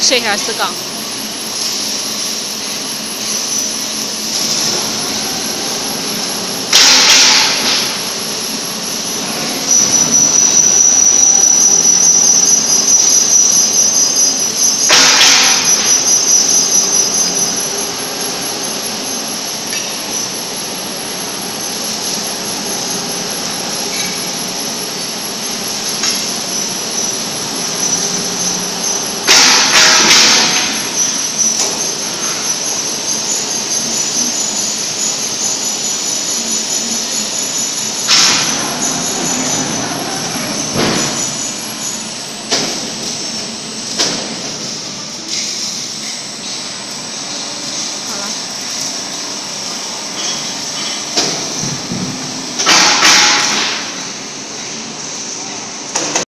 剩下4杠。